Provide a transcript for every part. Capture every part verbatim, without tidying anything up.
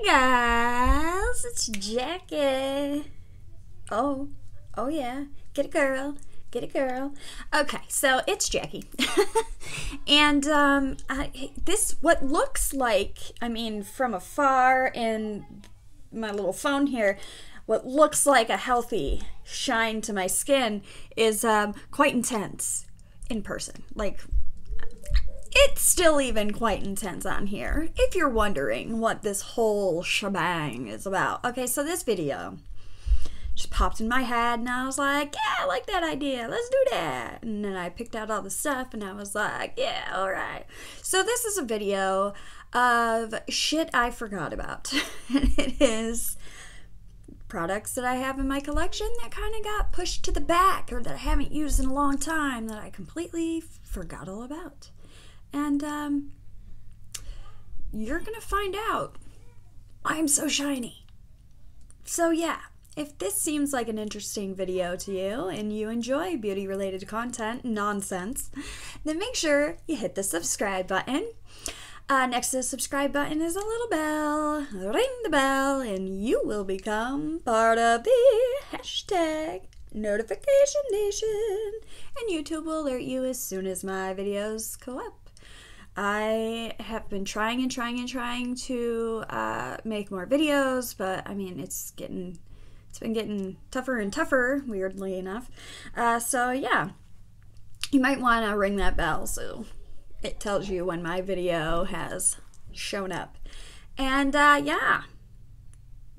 Hey guys, it's Jackie. Oh, oh yeah, get a girl, get a girl. Okay, so it's Jackie. And um, I, this, what looks like, I mean, from afar in my little phone here, what looks like a healthy shine to my skin is um, quite intense in person. Like, it's still even quite intense on here, if you're wondering what this whole shebang is about. Okay, so this video just popped in my head, and I was like, yeah, I like that idea. Let's do that. And then I picked out all the stuff, and I was like, yeah, all right. So this is a video of shit I forgot about. It is products that I have in my collection that kind of got pushed to the back or that I haven't used in a long time that I completely forgot all about. And um, you're gonna find out why I'm so shiny. So yeah, if this seems like an interesting video to you and you enjoy beauty related content nonsense, then make sure you hit the subscribe button. Uh, next to the subscribe button is a little bell. Ring the bell and you will become part of the hashtag Notification Nation, and YouTube will alert you as soon as my videos go up. I have been trying and trying and trying to uh, make more videos, but I mean, it's getting, it's been getting tougher and tougher, weirdly enough. Uh, so yeah, you might want to ring that bell so it tells you when my video has shown up. And uh, yeah,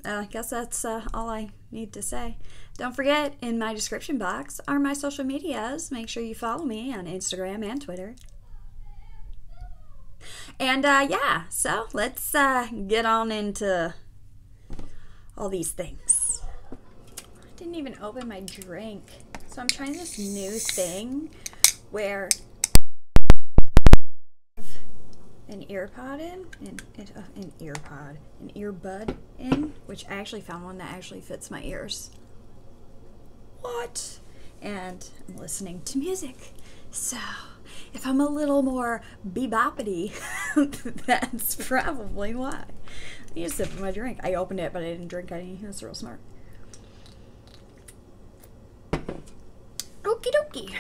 I guess that's uh, all I need to say. Don't forget, in my description box are my social medias. Make sure you follow me on Instagram and Twitter. And uh, yeah, so let's uh, get on into all these things. I didn't even open my drink. So I'm trying this new thing where I have an ear pod in, an, an ear pod, an earbud in, which I actually found one that actually fits my ears. What? And I'm listening to music. So if I'm a little more bebopity, that's probably why. I need to sip my drink. I opened it, but I didn't drink any. That's real smart. Okie dokie.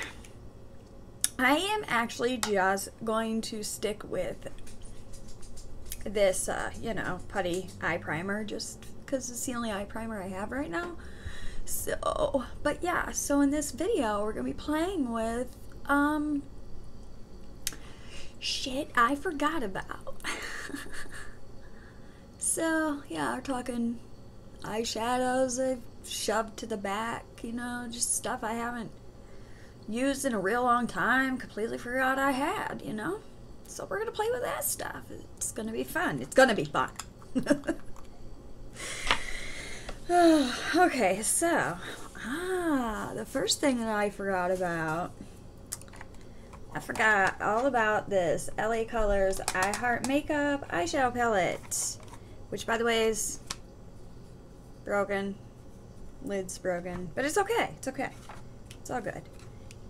I am actually just going to stick with this, uh, you know, putty eye primer, just because it's the only eye primer I have right now. So, but yeah, so in this video, we're going to be playing with, um, shit I forgot about. So, yeah, we're talking eyeshadows I've shoved to the back, you know, just stuff I haven't used in a real long time, completely forgot I had, you know? So we're going to play with that stuff. It's going to be fun. It's going to be fun. Oh, okay, so, ah, the first thing that I forgot about, I forgot all about this L A Colors I Heart Makeup Eyeshadow Palette, which, by the way, is broken. Lid's broken, but it's okay, it's okay. It's all good.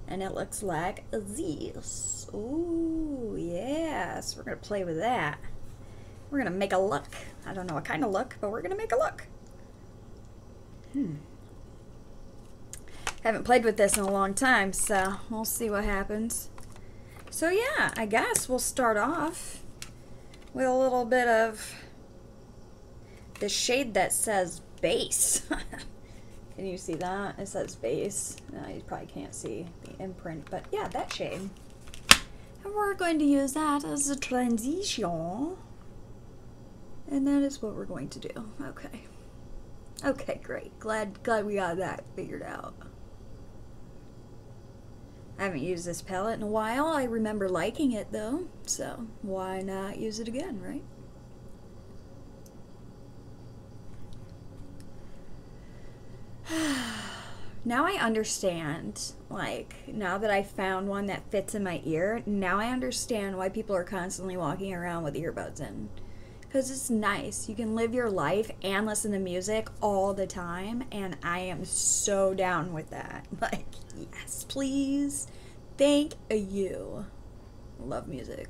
And it looks like this. Ooh, yeah, so we're going to play with that. We're going to make a look. I don't know what kind of look, but we're going to make a look. Hmm. Haven't played with this in a long time, so we'll see what happens. So yeah, I guess we'll start off with a little bit of the shade that says base. Can you see that? It says base. No, you probably can't see the imprint, but yeah, that shade. And we're going to use that as a transition. And that is what we're going to do. Okay. Okay, great. Glad, glad we got that figured out. I haven't used this palette in a while. I remember liking it, though, so why not use it again, right? Now I understand, like, now that I found one that fits in my ear, now I understand why people are constantly walking around with earbuds in. Because it's nice. You can live your life and listen to music all the time, and I am so down with that. Like, yes, please. Thank you. Love music.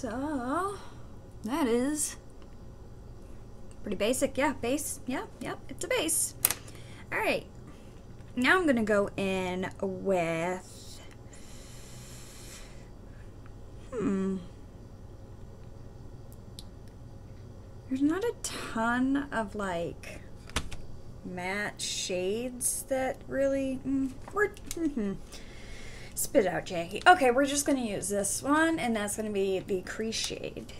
So that is pretty basic. Yeah, base. Yeah, yeah, it's a base. All right. Now I'm going to go in with, hmm, there's not a ton of like matte shades that really, mm, we're, mm-hmm. Spit out, Jackie. Okay, we're just going to use this one, and that's going to be the Crease shade.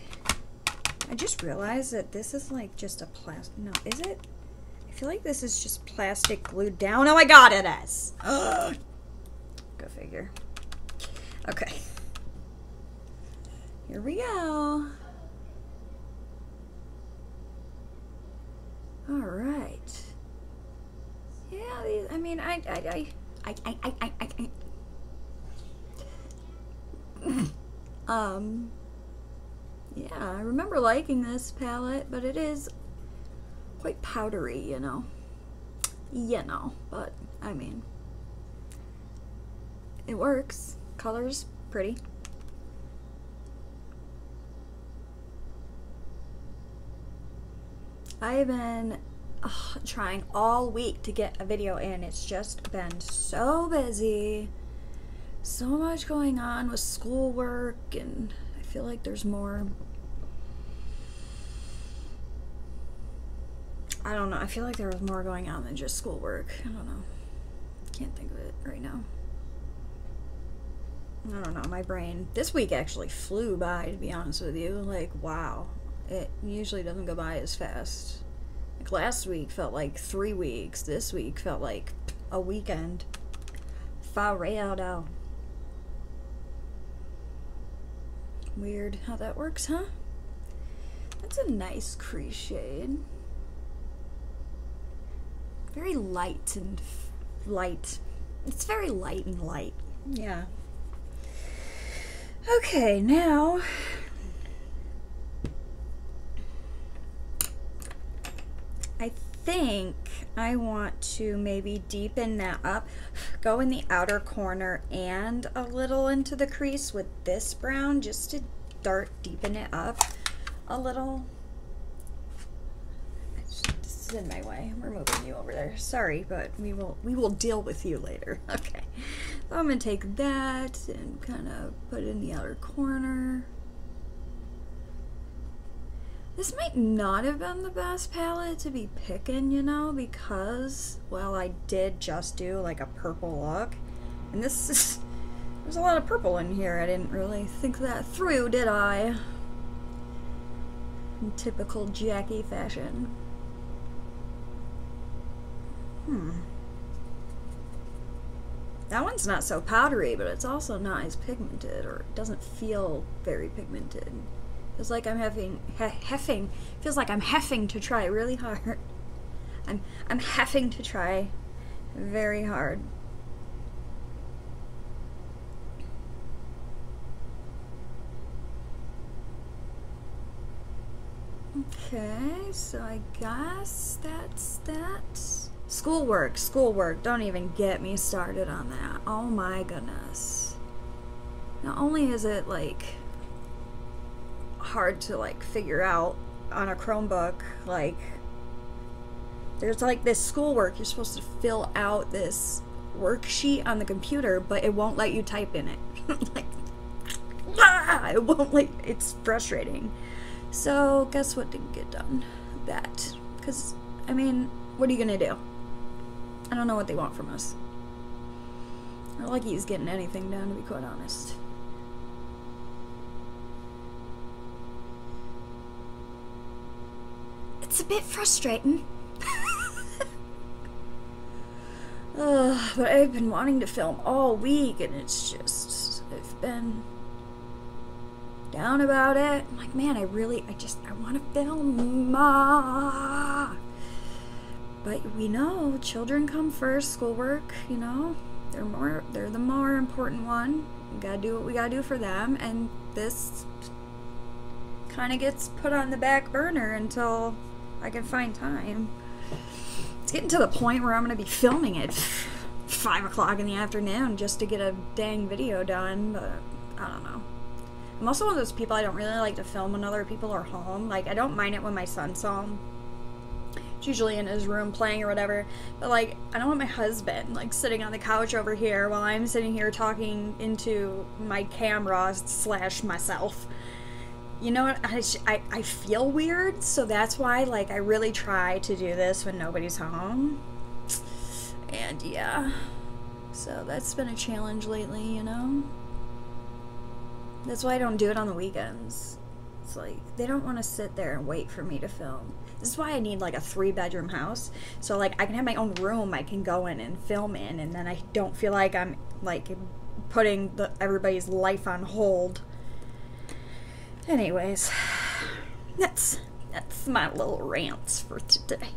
I just realized that this is like just a plastic, no, is it? I feel like this is just plastic glued down. Oh my god, it is! Ugh. Go figure. Okay. Here we go. Alright. Yeah, these, I mean, I, I, I, I, I, I, I, I, um, yeah, I remember liking this palette, but it is quite powdery, you know, you know, but, I mean, it works. Color's pretty. I've been ugh, trying all week to get a video in. It's just been so busy. So much going on with schoolwork, and I feel like there's more. I don't know. I feel like there was more going on than just schoolwork. I don't know. Can't think of it right now. I don't know. My brain. This week actually flew by, to be honest with you. Like, wow. It usually doesn't go by as fast. Like, last week felt like three weeks. This week felt like a weekend. Farado. Weird how that works, huh? That's a nice crease shade. Very light and f light. It's very light and light. Yeah. Okay, now I think I want to maybe deepen that up. Go in the outer corner and a little into the crease with this brown just to start deepen it up a little. This is in my way. We're moving you over there. Sorry, but we will we will deal with you later. Okay. So I'm gonna take that and kind of put it in the outer corner. This might not have been the best palette to be picking, you know, because, well, I did just do like a purple look, and this is, there's a lot of purple in here. I didn't really think that through, did I? In typical Jackie fashion. Hmm. That one's not so powdery, but it's also not as pigmented, or it doesn't feel very pigmented. Feels like I'm having he heffing. Feels like I'm heffing to try really hard. I'm I'm heffing to try very hard. Okay, so I guess that's that. Schoolwork, schoolwork. Don't even get me started on that. Oh my goodness. Not only is it like hard to like figure out on a Chromebook, like there's like this schoolwork, you're supposed to fill out this worksheet on the computer, but it won't let you type in it. Like, ah, it won't let, it's frustrating. So guess what didn't get done? That, because I mean, what are you gonna do? I don't know what they want from us. Not like he's getting anything done, to be quite honest. It's a bit frustrating. uh, but I've been wanting to film all week, and it's just, I've been down about it. I'm like, man, I really, I just, I want to film. Ah. But we know children come first, schoolwork, you know, they're more, they're the more important one. We gotta do what we gotta do for them, and this kind of gets put on the back burner until I can find time. It's getting to the point where I'm going to be filming at five o'clock in the afternoon just to get a dang video done, but I don't know. I'm also one of those people, I don't really like to film when other people are home. Like, I don't mind it when my son's home. It's usually in his room playing or whatever. But, like, I don't want my husband, like, sitting on the couch over here while I'm sitting here talking into my camera slash myself. You know what? I, I, I feel weird, so that's why, like, I really try to do this when nobody's home. And, yeah. So, that's been a challenge lately, you know? That's why I don't do it on the weekends. It's like, they don't want to sit there and wait for me to film. This is why I need, like, a three-bedroom house. So, like, I can have my own room I can go in and film in, and then I don't feel like I'm, like, putting the, everybody's life on hold. Anyways, that's, that's my little rants for today.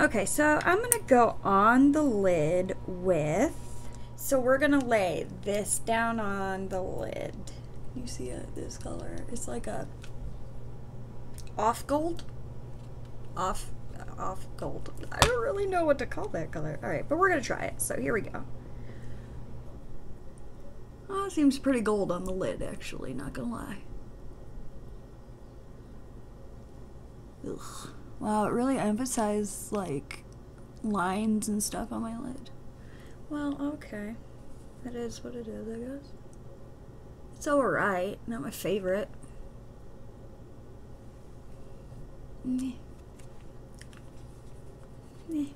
Okay, so I'm going to go on the lid with... So we're going to lay this down on the lid. You see it, this color. It's like a off gold. Off, off gold. I don't really know what to call that color. All right, but we're going to try it. So here we go. Oh, it seems pretty gold on the lid, actually, not going to lie. Ugh. Wow, it really emphasized, like, lines and stuff on my lid. Well, okay. That is what it is, I guess. It's alright. Not my favorite. Meh. Meh.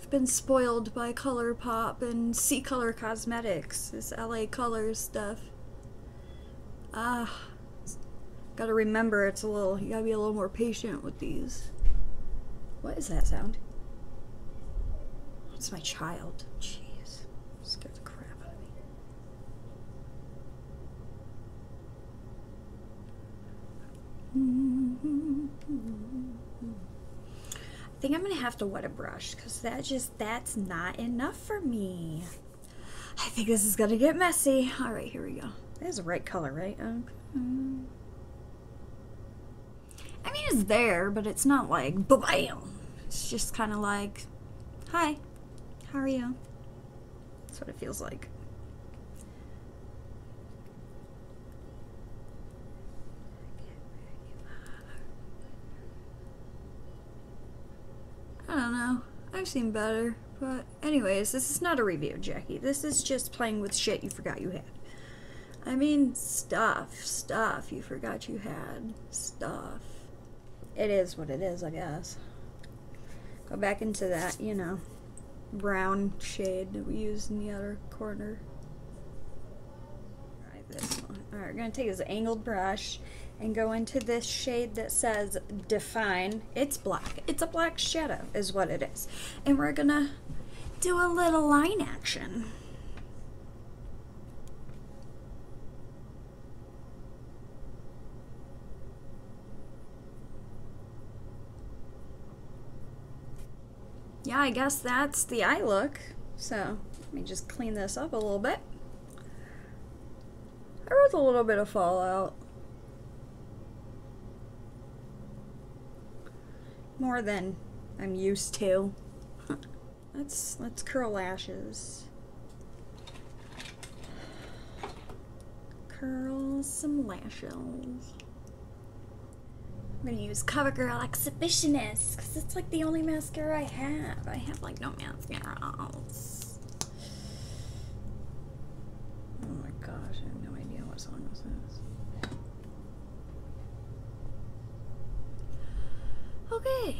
I've been spoiled by ColourPop and C-Colour Cosmetics. This L A Colors stuff. Ah. Gotta remember, it's a little, you gotta be a little more patient with these. What is that sound? It's my child. Jeez. Scared the crap out of me. I think I'm gonna have to wet a brush because that just, that's not enough for me. I think this is gonna get messy. Alright, here we go. That is the right color, right? Okay. I mean, it's there, but it's not like ba-bam. It's just kind of like, hi. How are you? That's what it feels like. I don't know. I've seen better. But anyways, this is not a review, Jackie. This is just playing with shit you forgot you had. I mean, stuff. Stuff you forgot you had. Stuff. It is what it is, I guess. Go back into that, you know, brown shade that we used in the other corner. All right, this one. All right, we're gonna take this angled brush and go into this shade that says Define. It's black. It's a black shadow is what it is. And we're gonna do a little line action. Yeah, I guess that's the eye look. So, let me just clean this up a little bit. There was a little bit of fallout. More than I'm used to. Let's, let's curl lashes. Curl some lashes. I'm gonna use CoverGirl Exhibitionist because it's like the only mascara I have. I have like no mascara else. Oh my gosh, I have no idea what song this is. Okay,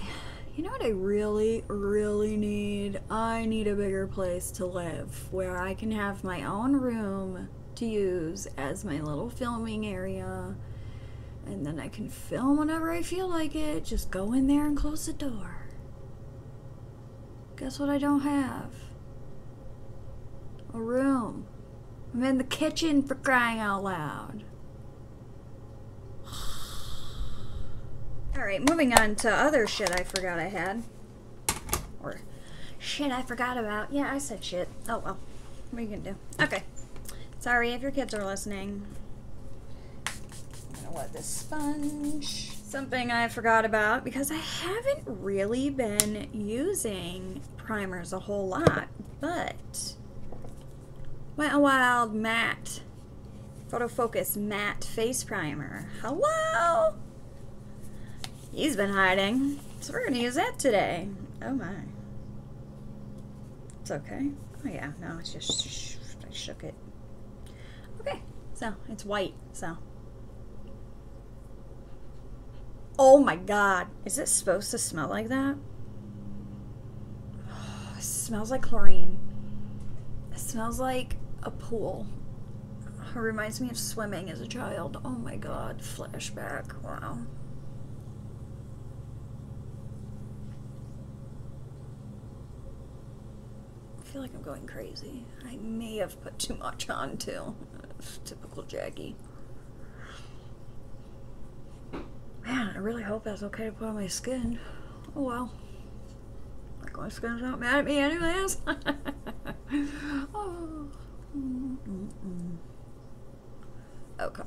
you know what I really, really need? I need a bigger place to live where I can have my own room to use as my little filming area. And then I can film whenever I feel like it. Just go in there and close the door. Guess what I don't have? A room. I'm in the kitchen for crying out loud. Alright, moving on to other shit I forgot I had. Or shit I forgot about. Yeah, I said shit. Oh well. What are you gonna do? Okay. Sorry if your kids are listening. What, this sponge? Something I forgot about because I haven't really been using primers a whole lot, but Wet n Wild matte Photo Focus Matte Face Primer. Hello! He's been hiding, so we're gonna use that today. Oh my. It's okay. Oh yeah, no, it's just, sh I shook it. Okay, so it's white, so. Oh my God, is it supposed to smell like that? Oh, it smells like chlorine. It smells like a pool. It reminds me of swimming as a child. Oh my God, flashback, wow. I feel like I'm going crazy. I may have put too much on too. Typical Jackie. Man, I really hope that's okay to put on my skin. Oh well. Like my skin's not mad at me anyways. Oh. Mm-mm-mm. Okay.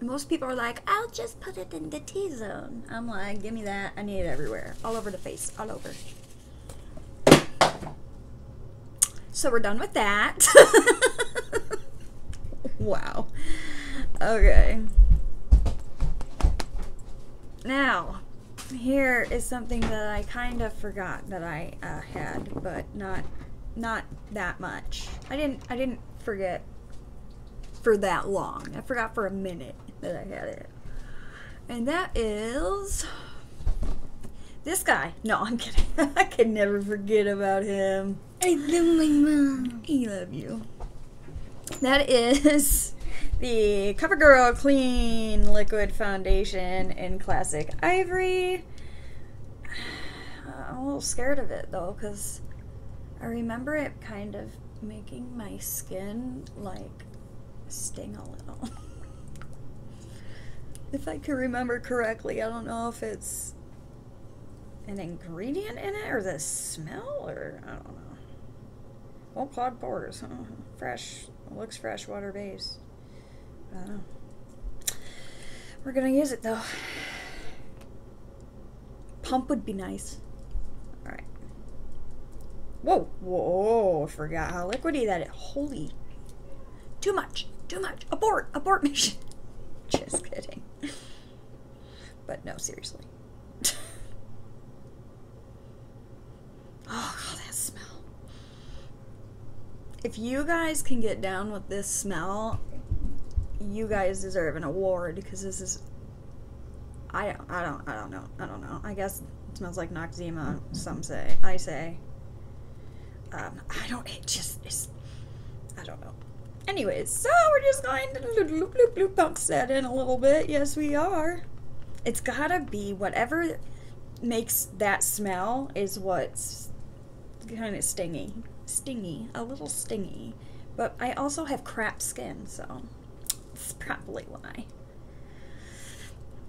Most people are like, I'll just put it in the T-zone. I'm like, give me that. I need it everywhere. All over the face. All over. So we're done with that. Wow. Okay. Now, here is something that I kind of forgot that I uh, had, but not not that much. I didn't I didn't forget for that long. I forgot for a minute that I had it. And that is this guy. No, I'm kidding. I can never forget about him. I love my mom. I love you. That is the CoverGirl Clean Liquid Foundation in Classic Ivory. I'm a little scared of it though, because I remember it kind of making my skin like sting a little. If I can remember correctly, I don't know if it's an ingredient in it or the smell, or I don't know. Oh, clogged pores, huh? Fresh, looks fresh, water based. I don't know. We're gonna use it though. Pump would be nice. All right. Whoa, whoa! I forgot how liquidy that is. Holy! Too much, too much. Abort, abort mission. Just kidding. But no, seriously. Oh God, that smell. If you guys can get down with this smell, you guys deserve an award, because this is, I don't, I don't, I don't know, I don't know. I guess it smells like Noxzema, some say, I say. Um, I don't, it just, it's, I don't know. Anyways, so we're just going to bloop, bloop, bloop, bounce that in a little bit. Yes, we are. It's gotta be whatever makes that smell is what's kind of stingy. Stingy, a little stingy, but I also have crap skin, so it's probably why.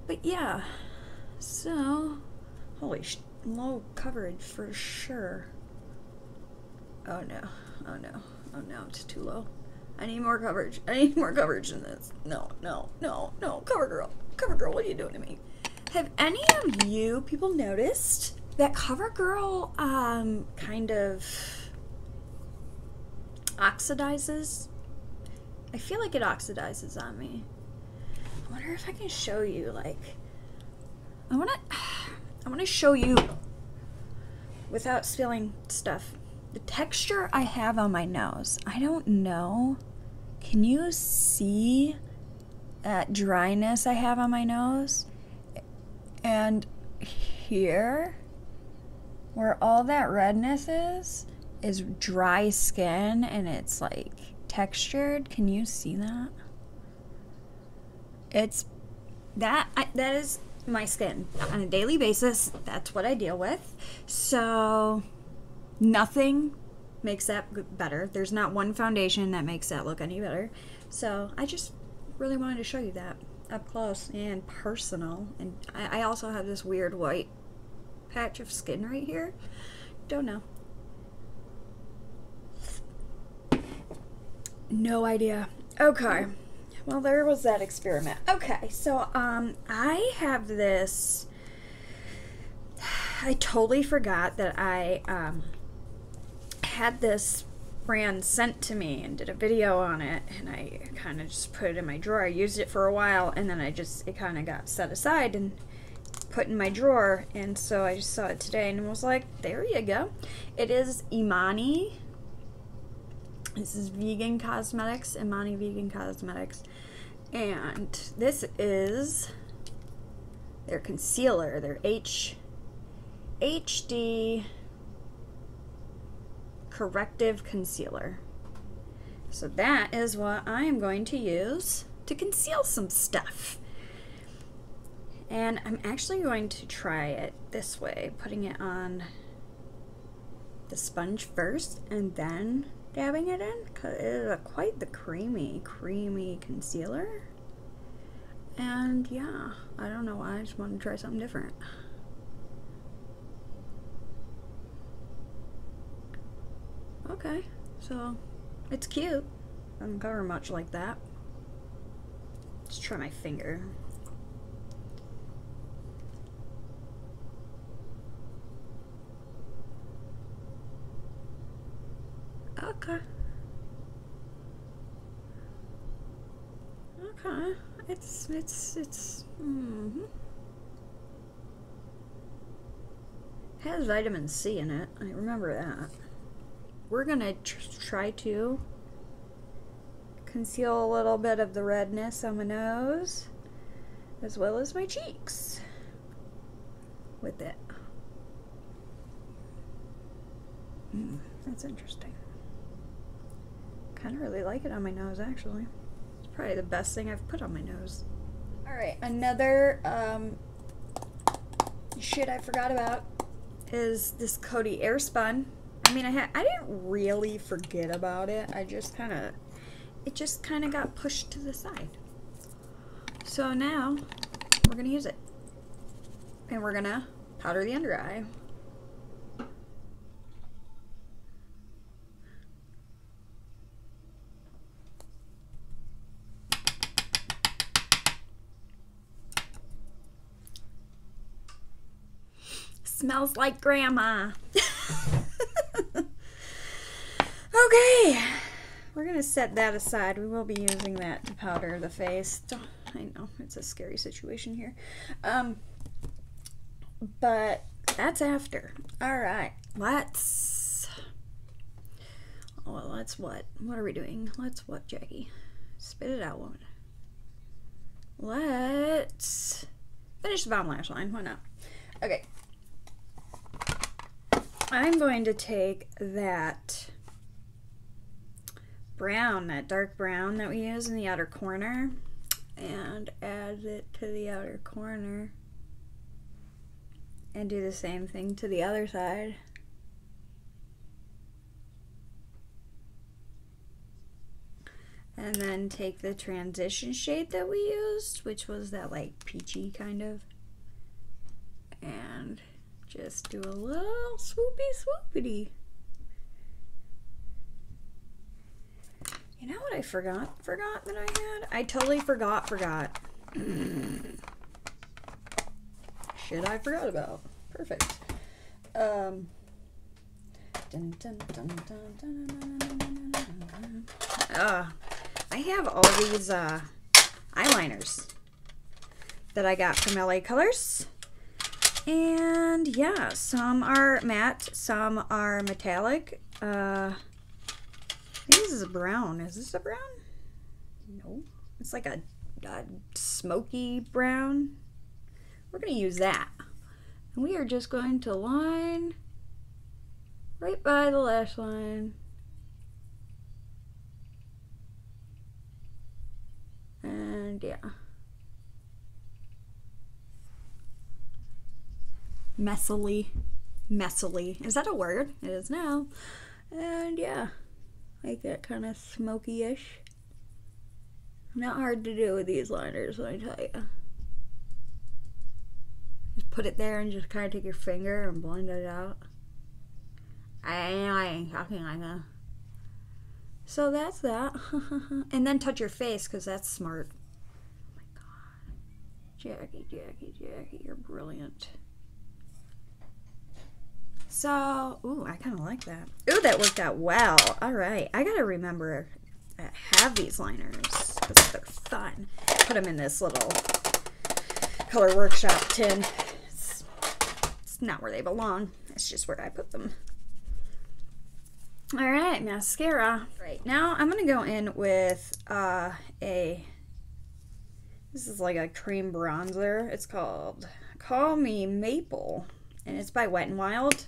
But yeah, so holy sh low coverage for sure. Oh no, oh no, oh no, it's too low. I need more coverage. I need more coverage than this. No, no, no, no, CoverGirl, CoverGirl, what are you doing to me? Have any of you people noticed that CoverGirl um kind of oxidizes? I feel like it oxidizes on me. I wonder if I can show you, like, I wanna, I wanna show you without spilling stuff. The texture I have on my nose, I don't know. Can you see that dryness I have on my nose? And here, where all that redness is, is dry skin, and it's like textured. Can you see that? It's that I, that is my skin on a daily basis. That's what I deal with. So nothing makes that better. There's not one foundation that makes that look any better. So I just really wanted to show you that up close and personal. And I, I also have this weird white patch of skin right here. Don't know. No idea. Okay, well, there was that experiment. Okay, so um I have this, I totally forgot that I um had this brand sent to me and did a video on it, and I kind of just put it in my drawer. I used it for a while, and then I just, it kind of got set aside and put in my drawer, and so I just saw it today and was like, there you go. It is Imani. This is Vegan Cosmetics, Imani Vegan Cosmetics, and this is their concealer, their H HD Corrective Concealer. So that is what I am going to use to conceal some stuff. And I'm actually going to try it this way, putting it on the sponge first and then dabbing it in, because it is quite the creamy, creamy concealer. And yeah, I don't know why, I just wanted to try something different. Okay, so it's cute. Doesn't cover much like that. Let's try my finger. Okay. Okay. It's it's it's. Mm-hmm. Has vitamin C in it. I remember that. We're gonna tr try to conceal a little bit of the redness on my nose, as well as my cheeks, with it. Mm, that's interesting. Kind of really like it on my nose, actually. It's probably the best thing I've put on my nose. All right, another um, shit I forgot about is this Coty Airspun. I mean, I had I didn't really forget about it. I just kind of, it just kind of got pushed to the side. So now we're gonna use it, and we're gonna powder the under eye. Smells like grandma. Okay, we're gonna set that aside. We will be using that to powder the face. I know it's a scary situation here, um, but that's after. All right, let's. Oh, let's what? What are we doing? Let's what, Jackie? Spit it out, woman. Let's finish the bottom lash line. Why not? Okay. I'm going to take that brown, that dark brown that we use in the outer corner, and add it to the outer corner and do the same thing to the other side. And then take the transition shade that we used, which was that like peachy kind of, and just do a little swoopy swoopity. You know what I forgot? Forgot that I had? I totally forgot, forgot. Shit I forgot about. Perfect. Um. Uh, I have all these uh, eyeliners that I got from L A Colors. And yeah, some are matte, some are metallic. Uh, I think this is a brown. Is this a brown? No. It's like a, a smoky brown. We're going to use that. And we are just going to line right by the lash line. And yeah. Messily, messily. Is that a word? It is now. And yeah, like that kind of smoky-ish. Not hard to do with these liners, let me tell you. Just put it there and just kind of take your finger and blend it out. I know I ain't talking like that. So that's that. And then touch your face, because that's smart. Oh my god. Jackie, Jackie, Jackie, you're brilliant. So, ooh, I kind of like that. Ooh, that worked out well. All right, I gotta remember I have these liners because they're fun. Put them in this little Color Workshop tin. It's, it's not where they belong. It's just where I put them. All right, mascara. Right now, I'm gonna go in with uh, a. This is like a cream bronzer. It's called Call Me Maple, and it's by Wet n Wild.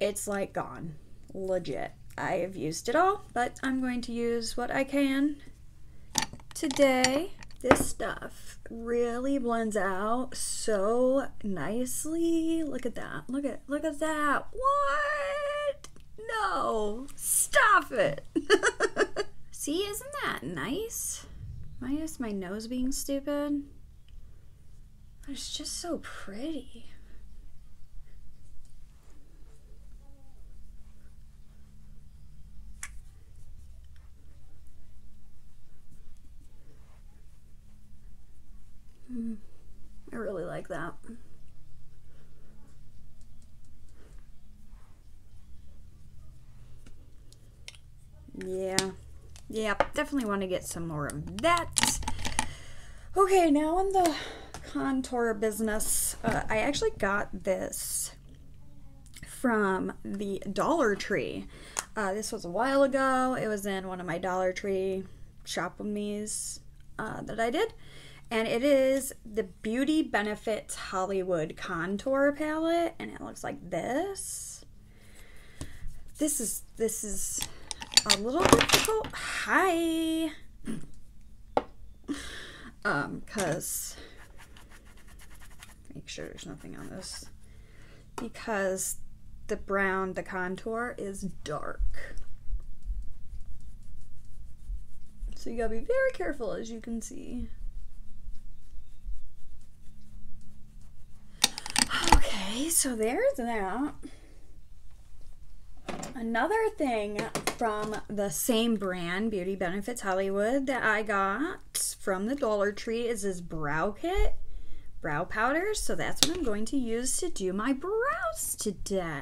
It's like gone, legit. I have used it all, but I'm going to use what I can today. This stuff really blends out so nicely. Look at that. Look at look at that. What? No. Stop it. See, isn't that nice? Minus my nose being stupid. But it's just so pretty. Mm, I really like that. Yeah. Yeah, definitely want to get some more of that. Okay, now on the contour business, uh, I actually got this from the Dollar Tree. Uh, this was a while ago. It was in one of my Dollar Tree shop with me's uh, that I did. And it is the Beauty Benefits Hollywood Contour Palette, and it looks like this. This is, this is... a little difficult. Hi. Um, cause make sure there's nothing on this. Because the brown, the contour is dark. So you gotta be very careful, as you can see. Okay, so there's that. Another thing from the same brand, Beauty Benefits Hollywood, that I got from the Dollar Tree is this brow kit, brow powder. So that's what I'm going to use to do my brows today.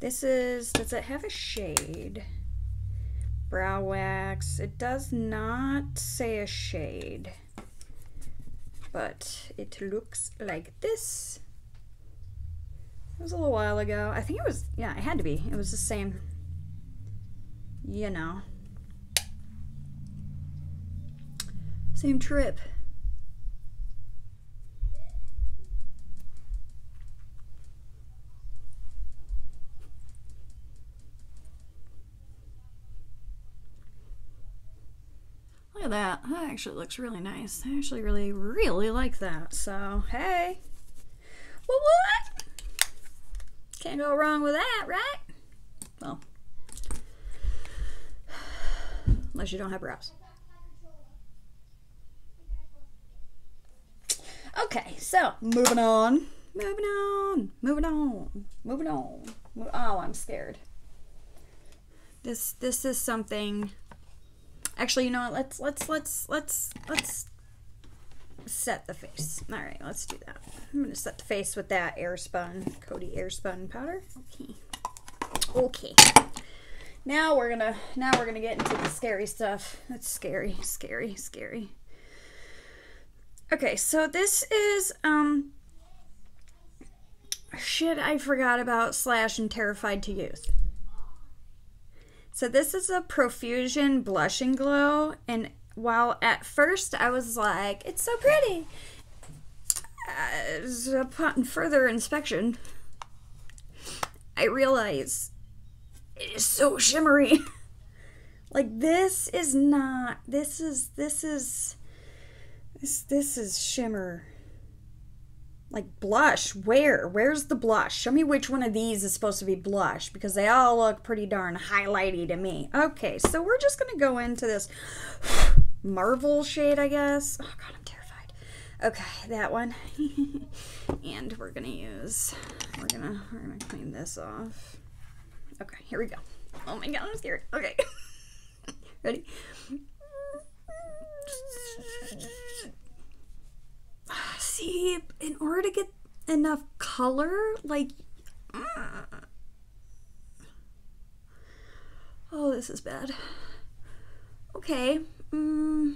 This is, does it have a shade? Brow wax. It does not say a shade, but it looks like this. It was a little while ago. I think it was, yeah, it had to be. It was the same, you know, same trip. Look at that. That actually looks really nice. I actually really, really like that. So, hey. What, what? Can't go wrong with that, right? Well, unless you don't have brows. Okay, so moving on, moving on, moving on, moving on. Oh, I'm scared. This this is something. Actually, you know what? Let's let's let's let's let's set the face. All right, let's do that. I'm gonna set the face with that Airspun, Coty Airspun powder. Okay. Okay. Now we're gonna now we're gonna get into the scary stuff. That's scary, scary, scary. Okay, so this is um shit I forgot about slash and terrified to use. So this is a Profusion Blush and Glow, and while at first I was like, it's so pretty, uh, upon further inspection, I realize it is so shimmery. Like, this is not, this is, this is, this, this is shimmer. Like, blush, where? Where's the blush? Show me which one of these is supposed to be blush, because they all look pretty darn highlighty to me. Okay, so we're just going to go into this Marvel shade, I guess. Oh, God, I'm terrified. Okay, that one. And we're going to use, we're going to we're gonna clean this off. Okay, here we go. Oh, my God, I'm scared. Okay. Ready? Ready? see, in order to get enough color, like, mm. Oh, this is bad. Okay. Mm.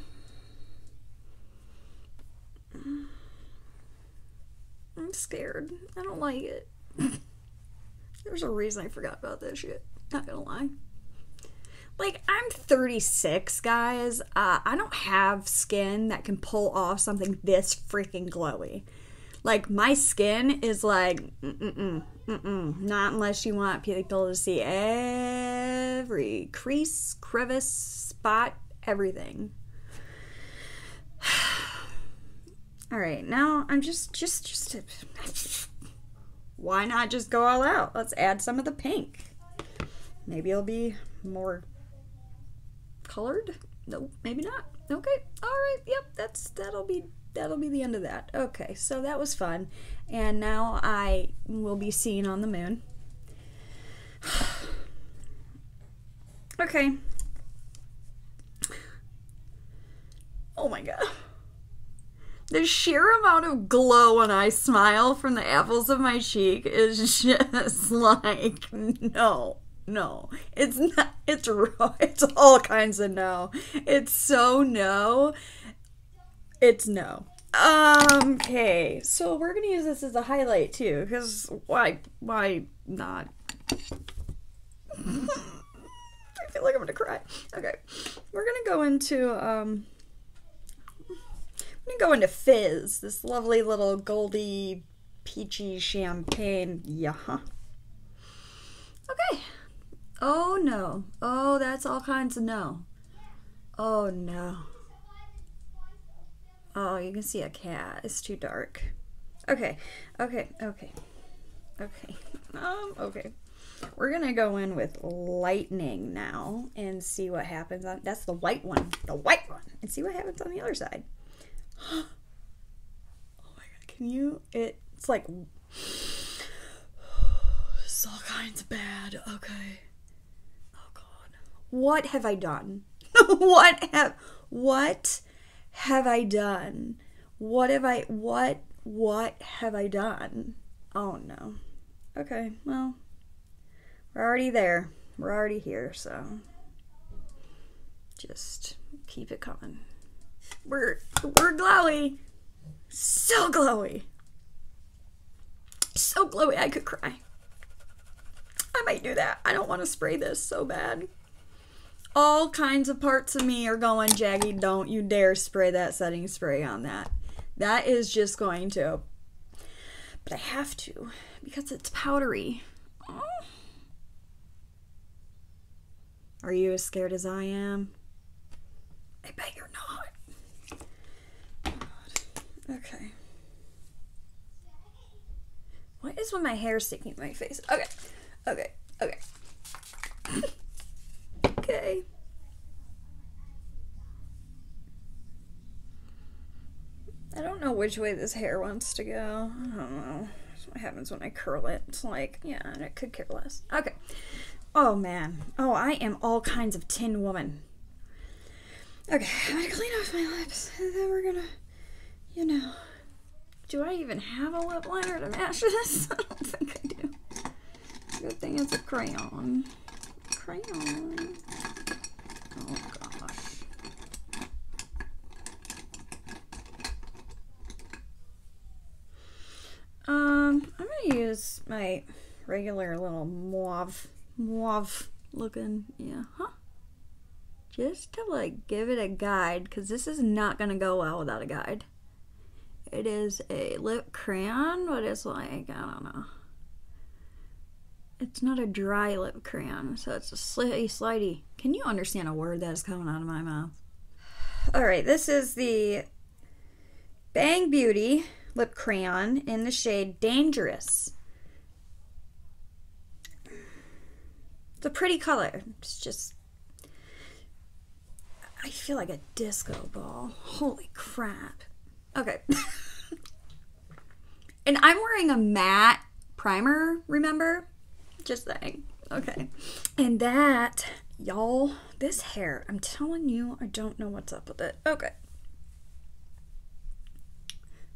I'm scared. I don't like it. There's a reason I forgot about that shit. Not gonna lie. Like, I'm thirty-six, guys. Uh, I don't have skin that can pull off something this freaking glowy. Like, my skin is like, mm-mm, mm-mm. Not unless you want people to see every crease, crevice, spot, everything. All right, now I'm just, just, just, why not just go all out? Let's add some of the pink. Maybe it'll be more colored. No, maybe not. Okay, all right, yep, that's, that'll be, that'll be the end of that. Okay, so that was fun. And now I will be seen on the moon. Okay. Oh my God. The sheer amount of glow when I smile from the apples of my cheek is just like, no, no. It's not, it's, it's all kinds of no. It's so no. It's no. Um, okay, so we're going to use this as a highlight too, because why, why not? I feel like I'm going to cry. Okay, we're going to go into, um... I'm gonna go into Fizz, this lovely little goldy, peachy champagne. Yeah. Okay. Oh no. Oh, that's all kinds of no. Oh no. Oh, you can see a cat. It's too dark. Okay. Okay. Okay. Okay. Um. Okay. We're gonna go in with lightning now and see what happens on. That's the white one. The white one. And see what happens on the other side. Oh my God, can you, it, it's like, it's all kinds of bad, okay, oh God, what have I done, what have, what have I done, what have I, what, what have I done, oh no, okay, well, we're already there, we're already here, so, just keep it coming. We're, we're glowy. So glowy. So glowy I could cry. I might do that. I don't want to spray this so bad. All kinds of parts of me are going, Jaggy, don't you dare spray that setting spray on that. That is just going to. But I have to because it's powdery. Oh. Are you as scared as I am? I bet you're not. Okay. What is when my hair is sticking to my face? Okay. Okay. Okay. Okay. I don't know which way this hair wants to go. I don't know. That's what happens when I curl it. It's like, yeah, and it could care less. Okay. Oh, man. Oh, I am all kinds of tin woman. Okay. I'm going to clean off my lips, and then we're going to... You know, do I even have a lip liner to match this? I don't think I do. Good thing it's a crayon. Crayon. Oh, gosh. Um, I'm gonna use my regular little mauve, mauve looking, yeah, huh? Just to, like, give it a guide, because this is not gonna go well without a guide. It is a lip crayon, but it's like, I don't know. It's not a dry lip crayon, so it's a slitty, slidey. Can you understand a word that is coming out of my mouth? All right, this is the Bang Beauty lip crayon in the shade Dangerous. It's a pretty color. It's just, I feel like a disco ball. Holy crap. Okay. And I'm wearing a matte primer, remember? Just saying. Okay. And that, y'all, this hair, I'm telling you, I don't know what's up with it. Okay.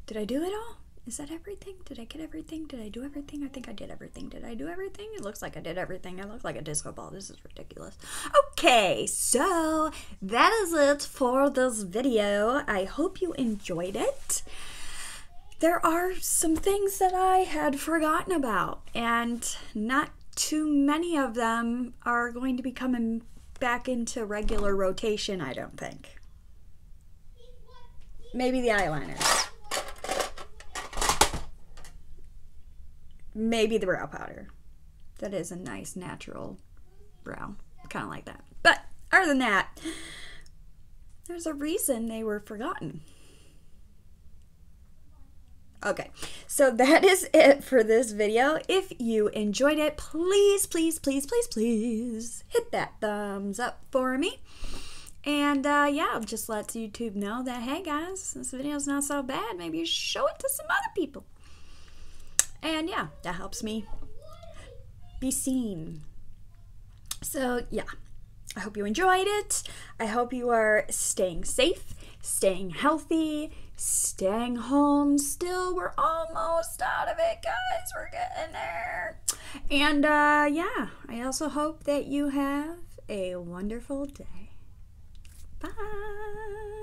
Did I do it all? Is that everything? Did I get everything? Did I do everything? I think I did everything. Did I do everything? It looks like I did everything. I look like a disco ball. This is ridiculous. Okay, so that is it for this video. I hope you enjoyed it. There are some things that I had forgotten about, and not too many of them are going to be coming back into regular rotation, I don't think. Maybe the eyeliners. Maybe the brow powder. That is a nice natural brow. Kind of like that. But other than that, there's a reason they were forgotten. Okay, so that is it for this video. If you enjoyed it, please, please, please, please, please hit that thumbs up for me. And uh, yeah, it just lets YouTube know that, hey guys, this video's not so bad. Maybe you show it to some other people. And yeah, that helps me be seen. So yeah, I hope you enjoyed it. I hope you are staying safe, staying healthy, staying home still. We're almost out of it, guys. We're getting there. And uh, yeah, I also hope that you have a wonderful day. Bye.